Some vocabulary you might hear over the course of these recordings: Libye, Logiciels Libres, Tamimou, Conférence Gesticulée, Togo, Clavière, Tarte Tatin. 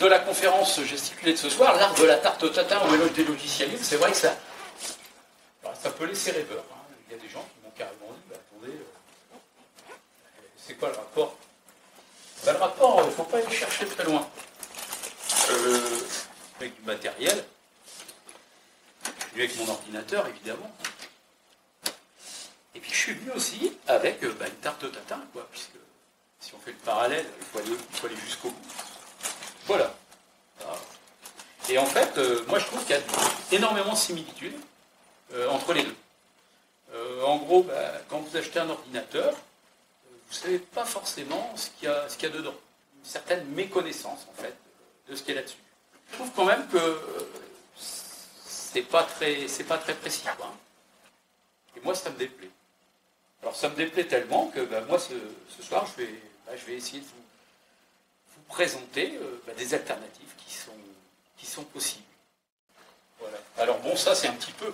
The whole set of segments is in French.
de la conférence gesticulée de ce soir, l'art de la tarte tatin ou éloge des logiciels libres, c'est vrai que ça, alors, ça peut laisser rêveur. Hein. Il y a des gens qui m'ont carrément dit, bah, attendez, c'est quoi le rapport? Ben, le rapport, il ne faut pas aller chercher très loin. Avec du matériel, je suis venu avec mon ordinateur, évidemment. Et puis je suis venu aussi avec une tarte tatin, quoi, puisque si on fait le parallèle, il faut aller jusqu'au bout. Voilà. Et en fait, moi je trouve qu'il y a énormément de similitudes entre les deux. En gros, quand vous achetez un ordinateur, vous ne savez pas forcément ce qu'il y a dedans. Une certaine méconnaissance, en fait, de ce qu'il y a là-dessus. Je trouve quand même que c'est pas très précis, quoi. Et moi, ça me déplaît. Alors, ça me déplaît tellement que moi, ce soir, je vais essayer de vous présenter des alternatives qui sont possibles. Voilà. Alors, bon, ça, c'est un petit peu,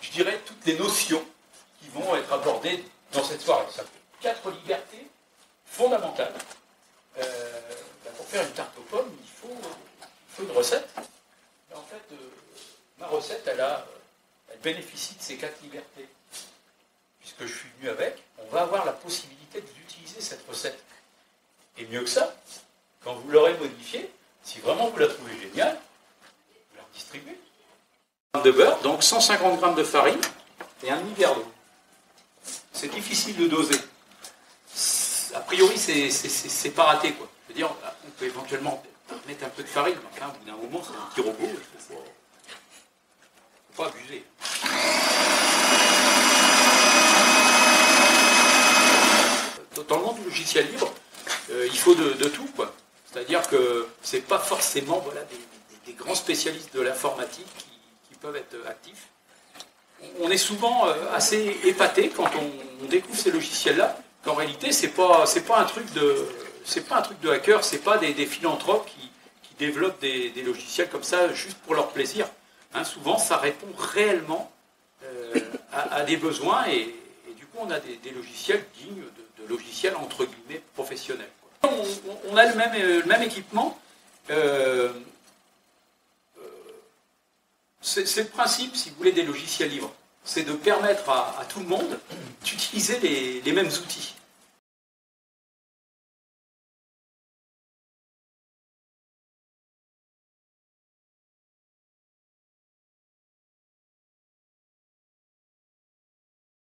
je dirais, toutes les notions qui vont être abordées dans cette soirée. Ça fait 4 libertés fondamentales. Pour faire une tarte aux pommes, il faut une recette. Et en fait, ma recette, elle bénéficie de ces 4 libertés. Puisque je suis venu avec, on va avoir la possibilité d'utiliser cette recette. Et mieux que ça, quand vous l'aurez modifiée, si vraiment vous la trouvez géniale, vous la redistribuez. De beurre, donc 150 g de farine et un demi-verre d'eau. C'est difficile de doser. A priori, c'est pas raté, quoi. Je veux dire, on peut éventuellement mettre un peu de farine, mais enfin, au bout d'un moment, c'est un petit robot. Faut pas abuser. Dans le monde du logiciel libre, il faut de tout, quoi. C'est-à-dire que c'est pas forcément des grands spécialistes de l'informatique qui peuvent être actifs. On est souvent assez épaté quand on découvre ces logiciels-là, qu'en réalité, c'est pas un truc de... C'est pas un truc de hacker, c'est pas des philanthropes qui développent des logiciels comme ça juste pour leur plaisir. Hein, souvent, ça répond réellement à des besoins et du coup, on a des logiciels dignes de logiciels entre guillemets professionnels. Quoi. On a le même équipement. C'est le principe, si vous voulez, des logiciels libres. C'est de permettre à tout le monde d'utiliser les mêmes outils.